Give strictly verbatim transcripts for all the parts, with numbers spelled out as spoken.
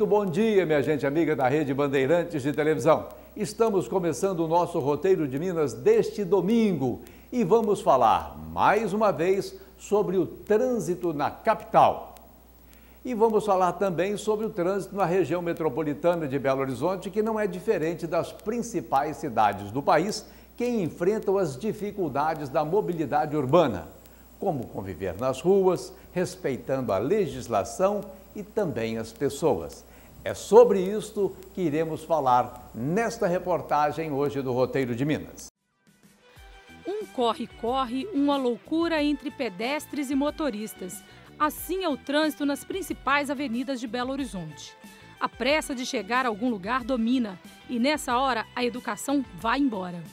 Muito bom dia, minha gente amiga da Rede Bandeirantes de Televisão. Estamos começando o nosso Roteiro de Minas deste domingo e vamos falar mais uma vez sobre o trânsito na capital. E vamos falar também sobre o trânsito na região metropolitana de Belo Horizonte, que não é diferente das principais cidades do país que enfrentam as dificuldades da mobilidade urbana, como conviver nas ruas, respeitando a legislação e também as pessoas. É sobre isto que iremos falar nesta reportagem hoje do Roteiro de Minas. Um corre-corre, uma loucura entre pedestres e motoristas. Assim é o trânsito nas principais avenidas de Belo Horizonte. A pressa de chegar a algum lugar domina e nessa hora a educação vai embora.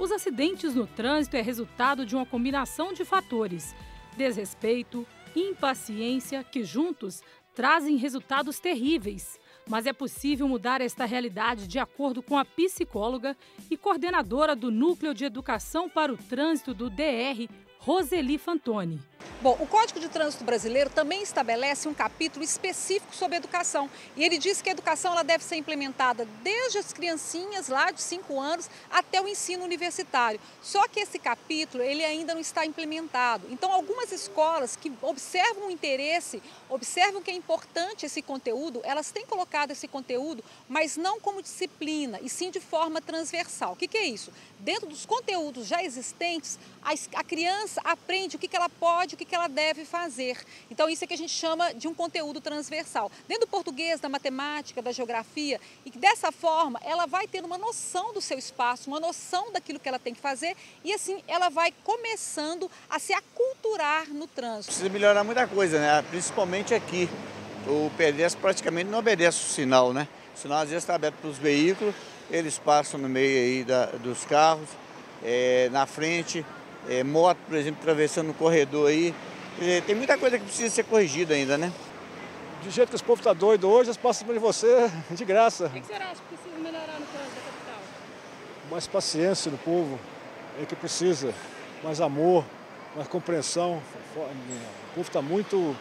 Os acidentes no trânsito é resultado de uma combinação de fatores: desrespeito, impaciência, que juntos trazem resultados terríveis. Mas é possível mudar esta realidade, de acordo com a psicóloga e coordenadora do Núcleo de Educação para o Trânsito do D R, Roseli Fantoni. Bom, o Código de Trânsito Brasileiro também estabelece um capítulo específico sobre educação. E ele diz que a educação ela deve ser implementada desde as criancinhas lá de cinco anos até o ensino universitário. Só que esse capítulo ele ainda não está implementado. Então, algumas escolas que observam o interesse, observam que é importante esse conteúdo, elas têm colocado esse conteúdo, mas não como disciplina, e sim de forma transversal. O que que é isso? Dentro dos conteúdos já existentes, a criança aprende o que que ela pode, o que que ela deve fazer. Então, isso é que a gente chama de um conteúdo transversal, dentro do português, da matemática, da geografia, e que dessa forma ela vai ter uma noção do seu espaço, uma noção daquilo que ela tem que fazer, e assim ela vai começando a se aculturar no trânsito. Precisa melhorar muita coisa, né? Principalmente aqui. O pedestre praticamente não obedece o sinal, né? O sinal às vezes está aberto para os veículos, eles passam no meio aí da, dos carros, é, na frente. É, moto, por exemplo, atravessando o corredor aí. É, tem muita coisa que precisa ser corrigida ainda, né? Do jeito que os povos estão tá doidos hoje, eles passam por você de graça. O que você acha que precisa melhorar no trânsito da capital? Mais paciência do povo, é que precisa. Mais amor, mais compreensão. O povo está muito,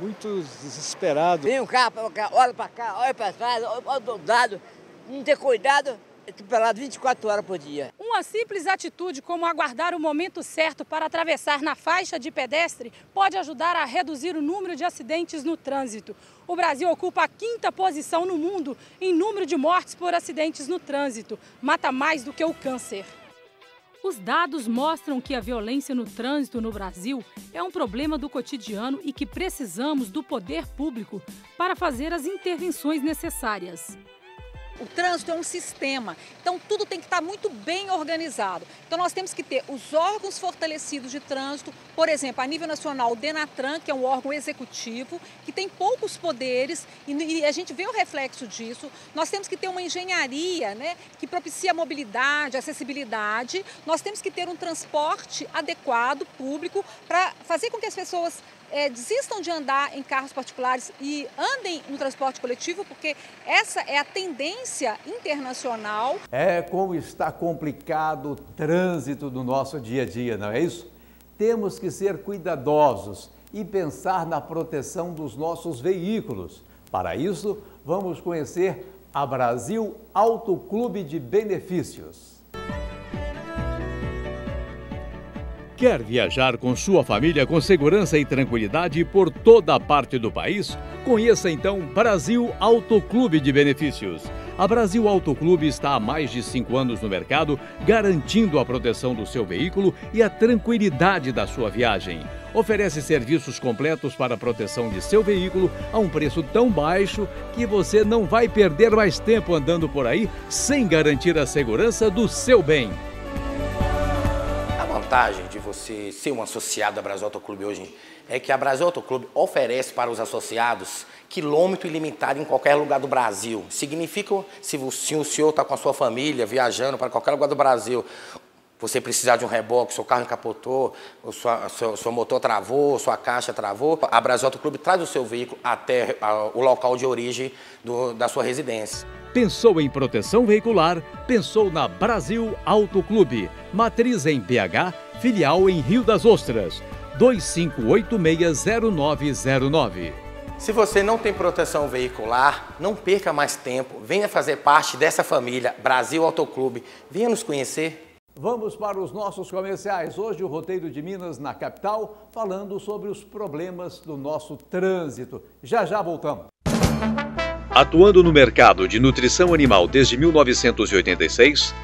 muito desesperado. Vem um carro, olha para cá, olha para trás, olha do lado, não ter cuidado. Atropelado vinte e quatro horas por dia. Uma simples atitude como aguardar o momento certo para atravessar na faixa de pedestre pode ajudar a reduzir o número de acidentes no trânsito. O Brasil ocupa a quinta posição no mundo em número de mortes por acidentes no trânsito. Mata mais do que o câncer. Os dados mostram que a violência no trânsito no Brasil é um problema do cotidiano e que precisamos do poder público para fazer as intervenções necessárias. O trânsito é um sistema, então tudo tem que estar muito bem organizado. Então nós temos que ter os órgãos fortalecidos de trânsito, por exemplo, a nível nacional, o Denatran, que é um órgão executivo, que tem poucos poderes, e a gente vê o reflexo disso. Nós temos que ter uma engenharia, né, que propicia a mobilidade, a acessibilidade. Nós temos que ter um transporte adequado, público, para fazer com que as pessoas É, desistam de andar em carros particulares e andem no transporte coletivo, porque essa é a tendência internacional. É como está complicado o trânsito do nosso dia a dia, não é isso? Temos que ser cuidadosos e pensar na proteção dos nossos veículos. Para isso, vamos conhecer a Brasil Auto Clube de Benefícios. Quer viajar com sua família com segurança e tranquilidade por toda a parte do país? Conheça então Brasil Auto Clube de Benefícios. A Brasil Auto Clube está há mais de cinco anos no mercado, garantindo a proteção do seu veículo e a tranquilidade da sua viagem. Oferece serviços completos para a proteção de seu veículo a um preço tão baixo que você não vai perder mais tempo andando por aí sem garantir a segurança do seu bem. A vantagem de você ser um associado da Brasil Auto Clube hoje é que a Brasil Auto Clube oferece para os associados quilômetro ilimitado em qualquer lugar do Brasil. Significa, se o senhor está com a sua família viajando para qualquer lugar do Brasil, você precisar de um reboque, seu carro encapotou, sua, seu, seu motor travou, sua caixa travou, a Brasil Auto Clube traz o seu veículo até a, o local de origem do, da sua residência. Pensou em proteção veicular? Pensou na Brasil Auto Clube. Matriz em B H, filial em Rio das Ostras. dois cinco oito seis zero nove zero nove. Se você não tem proteção veicular, não perca mais tempo. Venha fazer parte dessa família Brasil Auto Clube. Venha nos conhecer. Vamos para os nossos comerciais. Hoje o Roteiro de Minas na capital, falando sobre os problemas do nosso trânsito. Já já voltamos. Atuando no mercado de nutrição animal desde mil novecentos e oitenta e seis,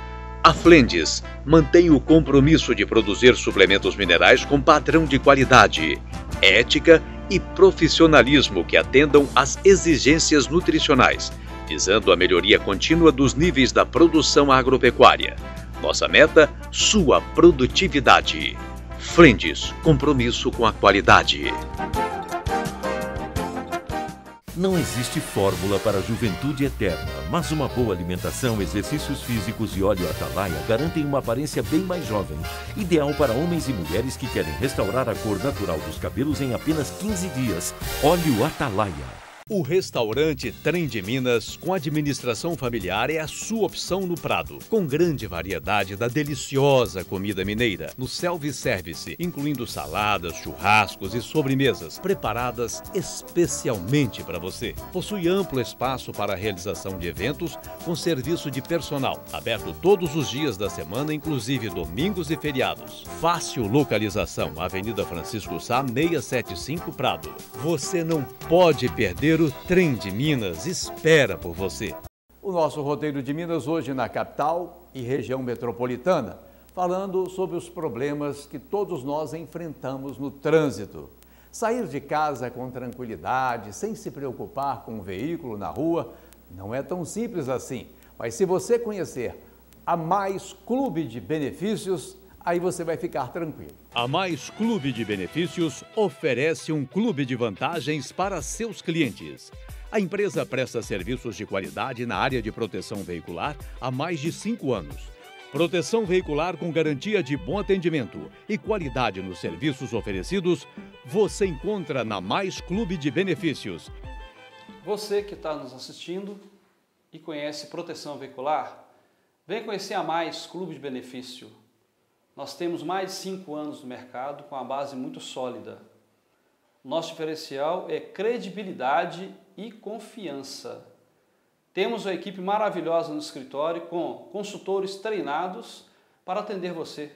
a Flendes mantém o compromisso de produzir suplementos minerais com padrão de qualidade, ética e profissionalismo que atendam às exigências nutricionais, visando a melhoria contínua dos níveis da produção agropecuária. Nossa meta, sua produtividade. Flendes, compromisso com a qualidade. Não existe fórmula para a juventude eterna, mas uma boa alimentação, exercícios físicos e óleo Atalaia garantem uma aparência bem mais jovem, ideal para homens e mulheres que querem restaurar a cor natural dos cabelos em apenas quinze dias. Óleo Atalaia. O restaurante Trem de Minas, com administração familiar, é a sua opção no Prado. Com grande variedade da deliciosa comida mineira, no self-service, incluindo saladas, churrascos e sobremesas, preparadas especialmente para você. Possui amplo espaço para a realização de eventos com serviço de personal, aberto todos os dias da semana, inclusive domingos e feriados. Fácil localização, Avenida Francisco Sá, seiscentos e setenta e cinco, Prado. Você não pode perder o Trem de Minas, espera por você. O nosso Roteiro de Minas hoje na capital e região metropolitana, falando sobre os problemas que todos nós enfrentamos no trânsito. Sair de casa com tranquilidade, sem se preocupar com o veículo na rua, não é tão simples assim. Mas se você conhecer a Mais Clube de Benefícios, aí você vai ficar tranquilo. A Mais Clube de Benefícios oferece um clube de vantagens para seus clientes. A empresa presta serviços de qualidade na área de proteção veicular há mais de cinco anos. Proteção veicular com garantia de bom atendimento e qualidade nos serviços oferecidos, você encontra na Mais Clube de Benefícios. Você que está nos assistindo e conhece proteção veicular, vem conhecer a Mais Clube de Benefícios. Nós temos mais de cinco anos no mercado com uma base muito sólida. Nosso diferencial é credibilidade e confiança. Temos uma equipe maravilhosa no escritório com consultores treinados para atender você.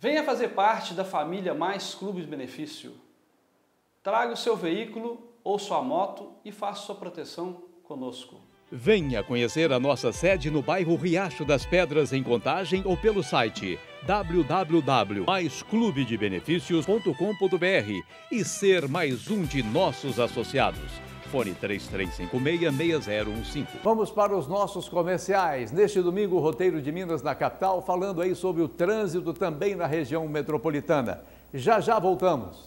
Venha fazer parte da família Mais Clube de Benefício. Traga o seu veículo ou sua moto e faça sua proteção conosco. Venha conhecer a nossa sede no bairro Riacho das Pedras, em Contagem, ou pelo site w w w ponto mais clube de benefícios ponto com ponto b r e ser mais um de nossos associados. Fone três três cinco seis, seis zero um cinco. Vamos para os nossos comerciais. Neste domingo, o Roteiro de Minas na capital, falando aí sobre o trânsito também na região metropolitana. Já já voltamos.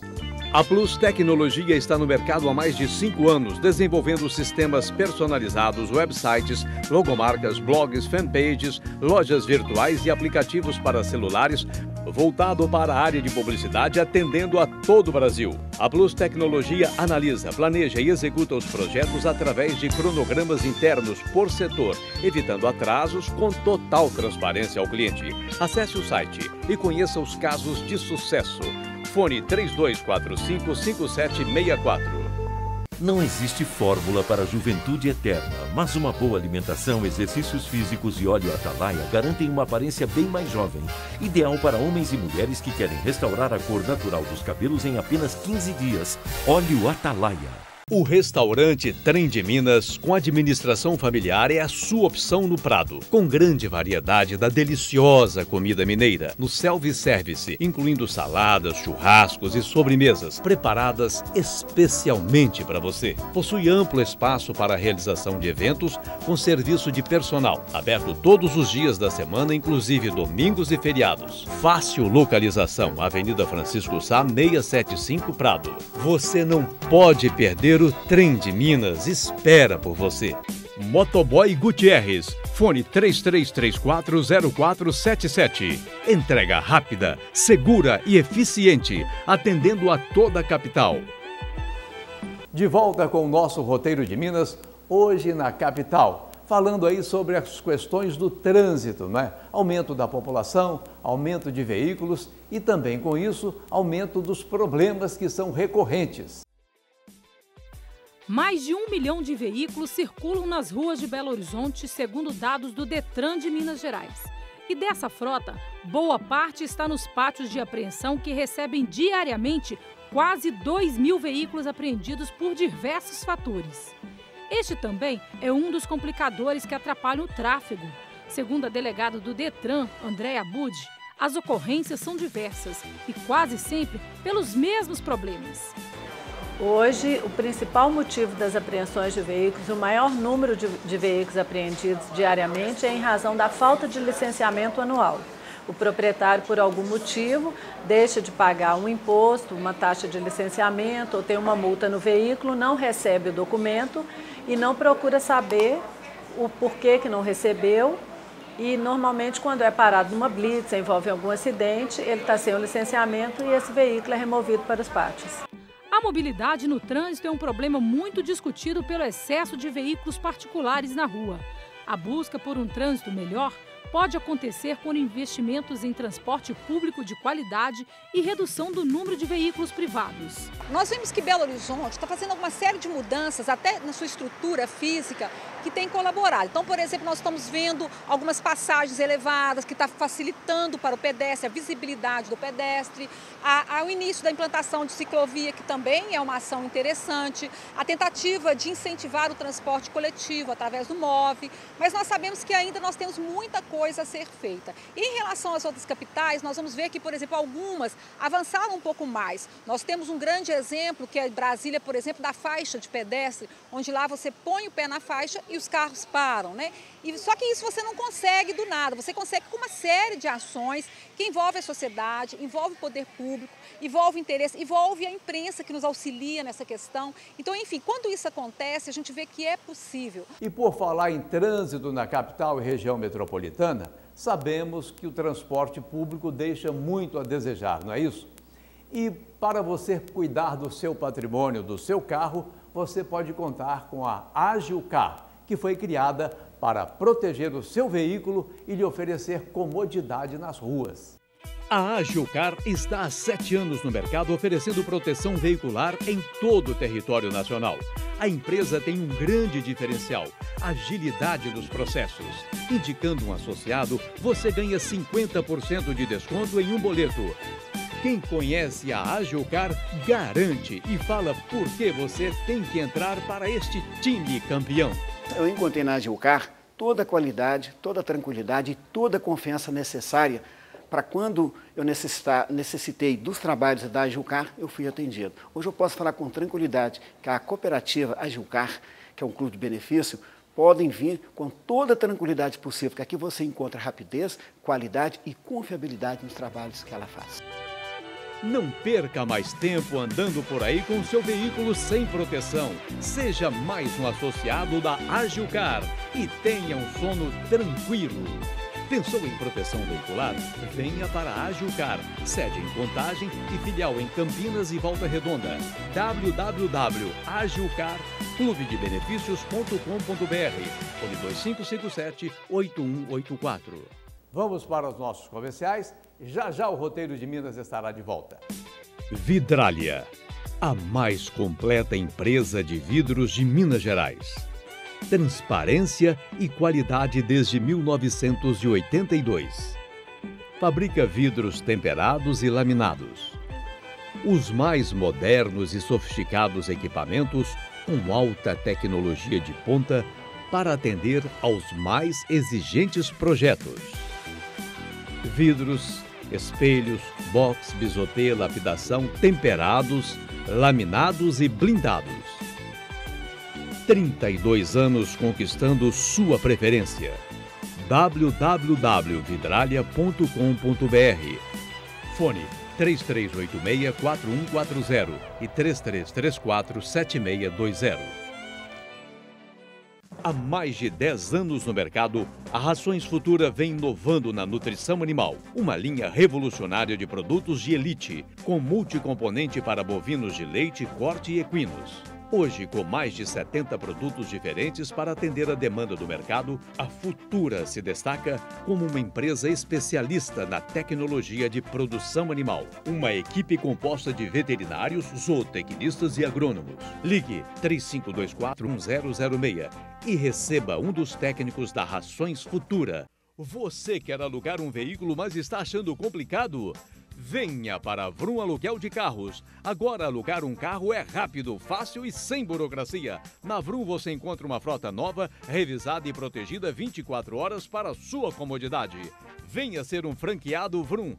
A Plus Tecnologia está no mercado há mais de cinco anos, desenvolvendo sistemas personalizados, websites, logomarcas, blogs, fanpages, lojas virtuais e aplicativos para celulares, voltado para a área de publicidade, atendendo a todo o Brasil. A Plus Tecnologia analisa, planeja e executa os projetos através de cronogramas internos por setor, evitando atrasos com total transparência ao cliente. Acesse o site e conheça os casos de sucesso. Fone três dois quatro cinco, cinco sete seis quatro. Não existe fórmula para a juventude eterna, mas uma boa alimentação, exercícios físicos e óleo Atalaia garantem uma aparência bem mais jovem, ideal para homens e mulheres que querem restaurar a cor natural dos cabelos em apenas quinze dias. Óleo Atalaia. O restaurante Trem de Minas, com administração familiar, é a sua opção no Prado. Com grande variedade da deliciosa comida mineira, no self-service, incluindo saladas, churrascos e sobremesas, preparadas especialmente para você. Possui amplo espaço para a realização de eventos com serviço de personal, aberto todos os dias da semana, inclusive domingos e feriados. Fácil localização, Avenida Francisco Sá, seiscentos e setenta e cinco, Prado. Você não pode perder o Trem de Minas, espera por você. Motoboy Gutierrez, fone três três três quatro, zero quatro sete sete. Entrega rápida, segura e eficiente, atendendo a toda a capital. De volta com o nosso Roteiro de Minas, hoje na capital, falando aí sobre as questões do trânsito, né? Aumento da população, aumento de veículos e também com isso, aumento dos problemas que são recorrentes. Mais de um milhão de veículos circulam nas ruas de Belo Horizonte, segundo dados do Detran de Minas Gerais. E dessa frota, boa parte está nos pátios de apreensão, que recebem diariamente quase dois mil veículos apreendidos por diversos fatores. Este também é um dos complicadores que atrapalham o tráfego. Segundo a delegada do Detran, Andréa Bud, as ocorrências são diversas e quase sempre pelos mesmos problemas. Hoje, o principal motivo das apreensões de veículos, o maior número de, de veículos apreendidos diariamente, é em razão da falta de licenciamento anual. O proprietário, por algum motivo, deixa de pagar um imposto, uma taxa de licenciamento, ou tem uma multa no veículo, não recebe o documento e não procura saber o porquê que não recebeu. E, normalmente, quando é parado numa blitz, envolve algum acidente, ele está sem o licenciamento e esse veículo é removido para os pátios. A mobilidade no trânsito é um problema muito discutido pelo excesso de veículos particulares na rua. A busca por um trânsito melhor pode acontecer com investimentos em transporte público de qualidade e redução do número de veículos privados. Nós vimos que Belo Horizonte está fazendo uma série de mudanças, até na sua estrutura física, que tem colaborado. Então, por exemplo, nós estamos vendo algumas passagens elevadas que está facilitando para o pedestre, a visibilidade do pedestre, a, a, o início da implantação de ciclovia, que também é uma ação interessante, a tentativa de incentivar o transporte coletivo através do M O V, mas nós sabemos que ainda nós temos muita coisa a ser feita. E em relação às outras capitais, nós vamos ver que, por exemplo, algumas avançaram um pouco mais. Nós temos um grande exemplo, que é Brasília, por exemplo, da faixa de pedestre, onde lá você põe o pé na faixa e os carros param, né? E só que isso você não consegue do nada, você consegue com uma série de ações que envolve a sociedade, envolve o poder público, envolve o interesse, envolve a imprensa que nos auxilia nessa questão. Então, enfim, quando isso acontece, a gente vê que é possível. E por falar em trânsito na capital e região metropolitana, sabemos que o transporte público deixa muito a desejar, não é isso? E para você cuidar do seu patrimônio, do seu carro, você pode contar com a Agilcar, que foi criada para proteger o seu veículo e lhe oferecer comodidade nas ruas. A Agilcar está há sete anos no mercado oferecendo proteção veicular em todo o território nacional. A empresa tem um grande diferencial, a agilidade dos processos. Indicando um associado, você ganha cinquenta por cento de desconto em um boleto. Quem conhece a Agilcar garante e fala por que você tem que entrar para este time campeão. Eu encontrei na Agilcar toda a qualidade, toda a tranquilidade e toda a confiança necessária para quando eu necessitar, necessitei dos trabalhos da Agilcar, eu fui atendido. Hoje eu posso falar com tranquilidade que a cooperativa Agilcar, que é um clube de benefício, podem vir com toda a tranquilidade possível, porque aqui você encontra rapidez, qualidade e confiabilidade nos trabalhos que ela faz. Não perca mais tempo andando por aí com seu veículo sem proteção. Seja mais um associado da Agilcar e tenha um sono tranquilo. Pensou em proteção veicular? Venha para a Agilcar, sede em Contagem e filial em Campinas e Volta Redonda. w w w ponto agilcar clube de benefícios ponto com ponto b r ou dois cinco cinco sete, oito um oito quatro. Vamos para os nossos comerciais. Já já o Roteiro de Minas estará de volta. Vidralia, a mais completa empresa de vidros de Minas Gerais. Transparência e qualidade desde mil novecentos e oitenta e dois. Fabrica vidros temperados e laminados. Os mais modernos e sofisticados equipamentos com alta tecnologia de ponta para atender aos mais exigentes projetos. Vidros, espelhos, box, bisotê, lapidação, temperados, laminados e blindados. trinta e dois anos conquistando sua preferência. w w w ponto vidralia ponto com ponto b r. Fone três três oito seis, quatro um quatro zero e três três três quatro, sete seis dois zero. Há mais de dez anos no mercado, a Rações Futura vem inovando na nutrição animal. Uma linha revolucionária de produtos de elite, com multicomponente para bovinos de leite, corte e equinos. Hoje, com mais de setenta produtos diferentes para atender a demanda do mercado, a Futura se destaca como uma empresa especialista na tecnologia de produção animal. Uma equipe composta de veterinários, zootecnistas e agrônomos. Ligue três cinco dois quatro um zero zero seis e receba um dos técnicos da Rações Futura. Você quer alugar um veículo, mas está achando complicado? Venha para a Vrum Aluguel de Carros. Agora, alugar um carro é rápido, fácil e sem burocracia. Na Vrum você encontra uma frota nova, revisada e protegida vinte e quatro horas para sua comodidade. Venha ser um franqueado Vrum.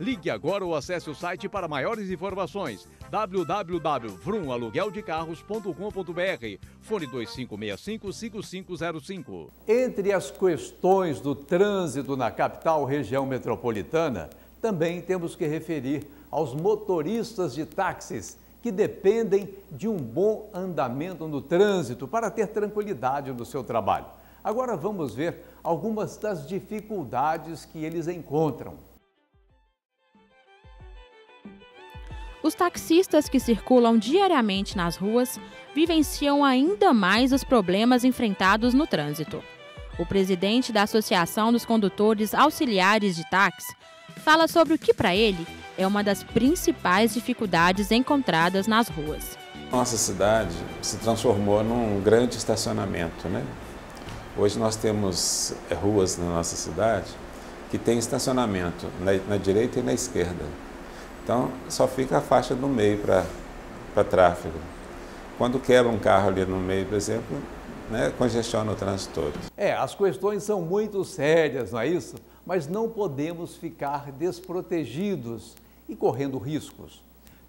Ligue agora ou acesse o site para maiores informações. w w w ponto vrum aluguel de carros ponto com ponto b r, fone dois cinco seis cinco, cinco cinco zero cinco. Entre as questões do trânsito na capital região metropolitana, também temos que referir aos motoristas de táxis que dependem de um bom andamento no trânsito para ter tranquilidade no seu trabalho. Agora vamos ver algumas das dificuldades que eles encontram. Os taxistas que circulam diariamente nas ruas vivenciam ainda mais os problemas enfrentados no trânsito. O presidente da Associação dos Condutores Auxiliares de Táxi fala sobre o que para ele é uma das principais dificuldades encontradas nas ruas. Nossa cidade se transformou num grande estacionamento, né? Hoje nós temos ruas na nossa cidade que tem estacionamento na direita e na esquerda. Então, só fica a faixa do meio para tráfego. Quando quebra um carro ali no meio, por exemplo, né, congestiona o trânsito todo. É, as questões são muito sérias, não é isso? Mas não podemos ficar desprotegidos e correndo riscos.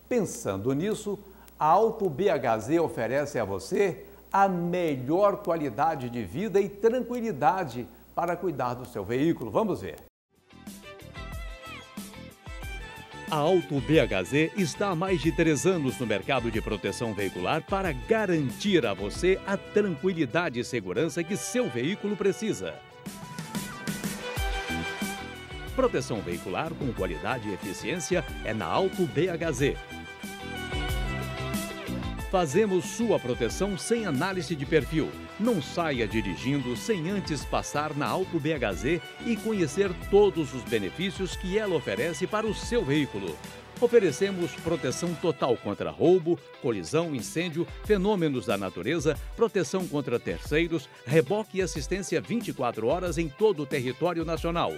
Pensando nisso, a Auto B H Z oferece a você a melhor qualidade de vida e tranquilidade para cuidar do seu veículo. Vamos ver. A Auto B H Z está há mais de três anos no mercado de proteção veicular para garantir a você a tranquilidade e segurança que seu veículo precisa. Proteção veicular com qualidade e eficiência é na Auto B H Z. Fazemos sua proteção sem análise de perfil. Não saia dirigindo sem antes passar na Auto B H Z e conhecer todos os benefícios que ela oferece para o seu veículo. Oferecemos proteção total contra roubo, colisão, incêndio, fenômenos da natureza, proteção contra terceiros, reboque e assistência vinte e quatro horas em todo o território nacional.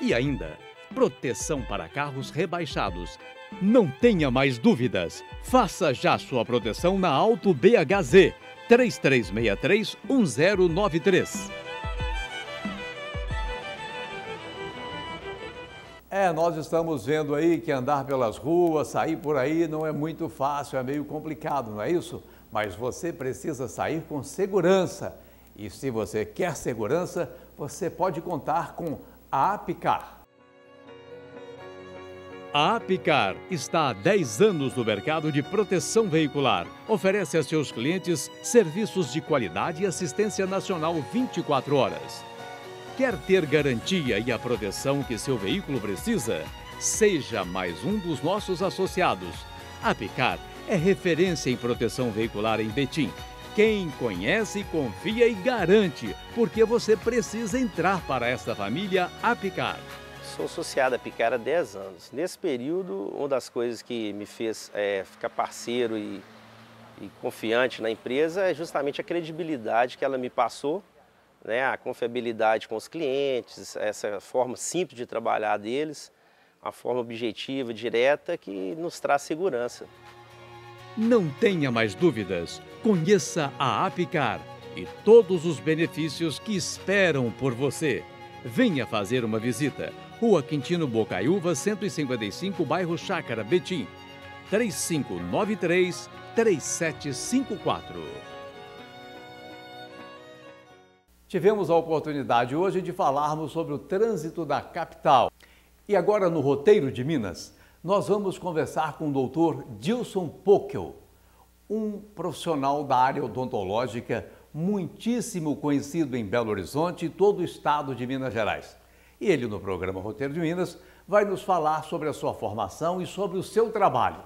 E ainda, proteção para carros rebaixados. Não tenha mais dúvidas. Faça já sua proteção na Auto B H Z. três três seis três, um zero nove três. É, nós estamos vendo aí que andar pelas ruas, sair por aí não é muito fácil, é meio complicado, não é isso? Mas você precisa sair com segurança. E se você quer segurança, você pode contar com a APICAR. A APICAR está há dez anos no mercado de proteção veicular. Oferece a seus clientes serviços de qualidade e assistência nacional vinte e quatro horas. Quer ter garantia e a proteção que seu veículo precisa? Seja mais um dos nossos associados. A APICAR é referência em proteção veicular em Betim. Quem conhece, confia e garante, porque você precisa entrar para esta família APICAR. Sou associado à APICAR há dez anos. Nesse período, uma das coisas que me fez é, ficar parceiro e, e confiante na empresa é justamente a credibilidade que ela me passou, né? A confiabilidade com os clientes, essa forma simples de trabalhar deles, a forma objetiva, direta, que nos traz segurança. Não tenha mais dúvidas. Conheça a APICAR e todos os benefícios que esperam por você. Venha fazer uma visita. Rua Quintino Bocaiúva, cento e cinquenta e cinco, bairro Chácara, Betim. três cinco nove três, três sete cinco quatro. Tivemos a oportunidade hoje de falarmos sobre o trânsito da capital. E agora, no Roteiro de Minas, nós vamos conversar com o doutor Gilson Pockel, um profissional da área odontológica muitíssimo conhecido em Belo Horizonte e todo o estado de Minas Gerais. E ele, no programa Roteiro de Minas, vai nos falar sobre a sua formação e sobre o seu trabalho.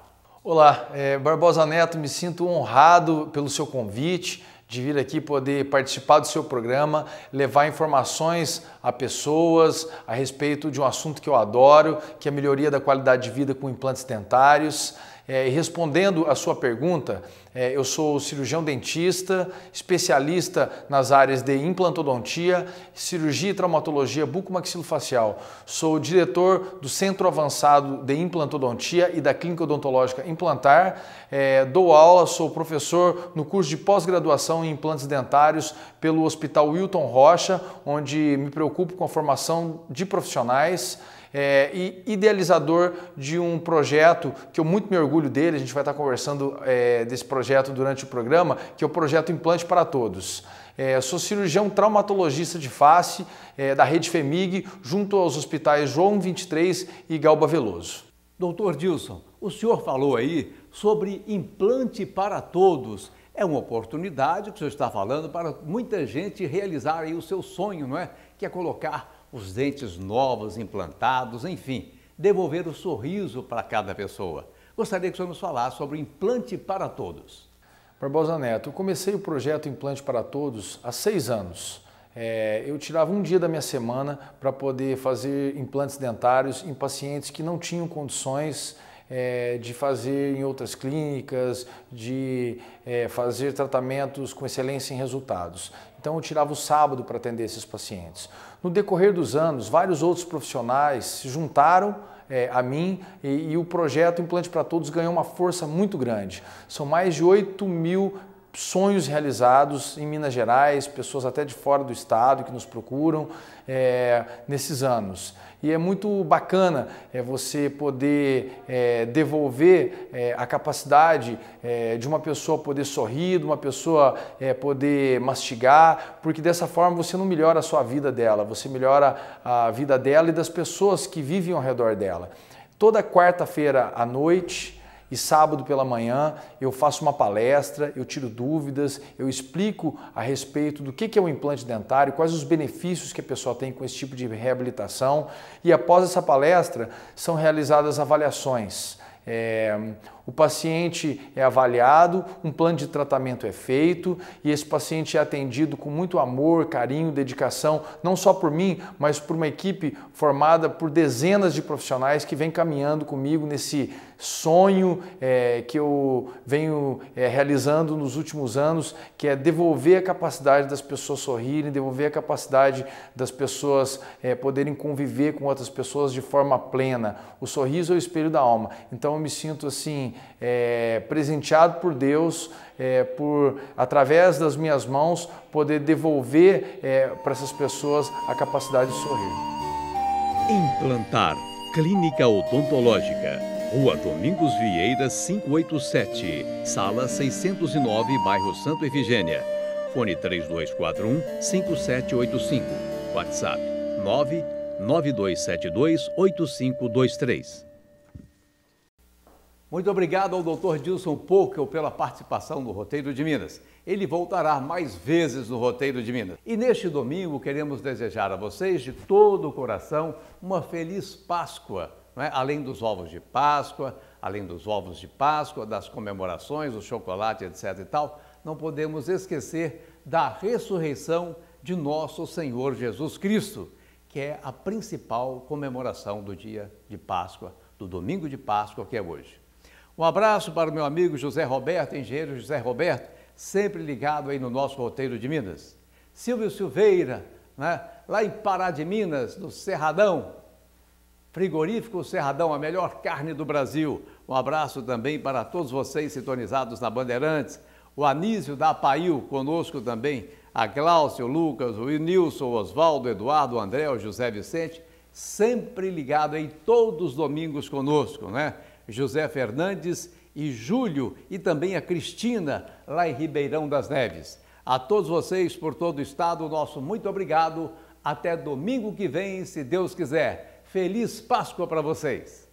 Olá, é, Barbosa Neto, me sinto honrado pelo seu convite de vir aqui poder participar do seu programa, levar informações a pessoas a respeito de um assunto que eu adoro, que é a melhoria da qualidade de vida com implantes dentários. É, e respondendo a sua pergunta, é, eu sou cirurgião dentista, especialista nas áreas de implantodontia, cirurgia e traumatologia bucomaxilofacial. Sou diretor do Centro Avançado de Implantodontia e da Clínica Odontológica Implantar. É, dou aula, sou professor no curso de pós-graduação em implantes dentários pelo Hospital Wilton Rocha, onde me preocupo com a formação de profissionais. É, e idealizador de um projeto que eu muito me orgulho dele, a gente vai estar conversando é, desse projeto durante o programa, que é o projeto Implante para Todos. É, sou cirurgião traumatologista de face é, da Rede FEMIG, junto aos hospitais João vinte e três e Galba Veloso. Doutor Gilson, o senhor falou aí sobre Implante para Todos. É uma oportunidade que o senhor está falando para muita gente realizar aí o seu sonho, não é? Que é colocar os dentes novos, implantados, enfim, devolver o sorriso para cada pessoa. Gostaria que o senhor nos falasse sobre o Implante para Todos. Barbosa Neto, eu comecei o projeto Implante para Todos há seis anos. É, eu tirava um dia da minha semana para poder fazer implantes dentários em pacientes que não tinham condições É, de fazer em outras clínicas, de é, fazer tratamentos com excelência em resultados. Então eu tirava o sábado para atender esses pacientes. No decorrer dos anos, vários outros profissionais se juntaram É, a mim e, e o projeto Implante para Todos ganhou uma força muito grande. São mais de oito mil sonhos realizados em Minas Gerais, pessoas até de fora do estado que nos procuram é, nesses anos. E é muito bacana é, você poder é, devolver é, a capacidade é, de uma pessoa poder sorrir, de uma pessoa é, poder mastigar, porque dessa forma você não melhora a sua vida dela, você melhora a vida dela e das pessoas que vivem ao redor dela. Toda quarta-feira à noite e sábado pela manhã eu faço uma palestra, eu tiro dúvidas, eu explico a respeito do que é um implante dentário, quais os benefícios que a pessoa tem com esse tipo de reabilitação. E após essa palestra são realizadas avaliações. É, o paciente é avaliado, um plano de tratamento é feito e esse paciente é atendido com muito amor, carinho, dedicação, não só por mim, mas por uma equipe formada por dezenas de profissionais que vem caminhando comigo nesse sonho é, que eu venho é, realizando nos últimos anos, que é devolver a capacidade das pessoas sorrirem, devolver a capacidade das pessoas é, poderem conviver com outras pessoas de forma plena. O sorriso é o espelho da alma. Então eu me sinto assim, é, presenteado por Deus, é, por, através das minhas mãos, poder devolver é, para essas pessoas a capacidade de sorrir. Implantar Clínica Odontológica, Rua Domingos Vieira quinhentos e oitenta e sete, Sala seiscentos e nove, Bairro Santo Efigênia. Fone três dois quatro um, cinco sete oito cinco, WhatsApp nove nove dois sete dois, oito cinco dois três. Muito obrigado ao doutor Gilson Pockel pela participação no Roteiro de Minas. Ele voltará mais vezes no Roteiro de Minas. E neste domingo queremos desejar a vocês de todo o coração uma feliz Páscoa, não é? Além dos ovos de Páscoa, além dos ovos de Páscoa, das comemorações, do chocolate, etcétera e tal, não podemos esquecer da ressurreição de nosso Senhor Jesus Cristo, que é a principal comemoração do dia de Páscoa, do domingo de Páscoa que é hoje. Um abraço para o meu amigo José Roberto, engenheiro José Roberto, sempre ligado aí no nosso Roteiro de Minas. Silvio Silveira, né? Lá em Pará de Minas, no Cerradão. Frigorífico Cerradão, a melhor carne do Brasil. Um abraço também para todos vocês sintonizados na Bandeirantes. O Anísio da Apail, conosco também. A Glaucio, o Lucas, o Nilson, o Oswaldo, o Eduardo, o André, o José Vicente, sempre ligado aí todos os domingos conosco, né? José Fernandes e Júlio e também a Cristina, lá em Ribeirão das Neves. A todos vocês, por todo o estado, nosso muito obrigado. Até domingo que vem, se Deus quiser. Feliz Páscoa para vocês!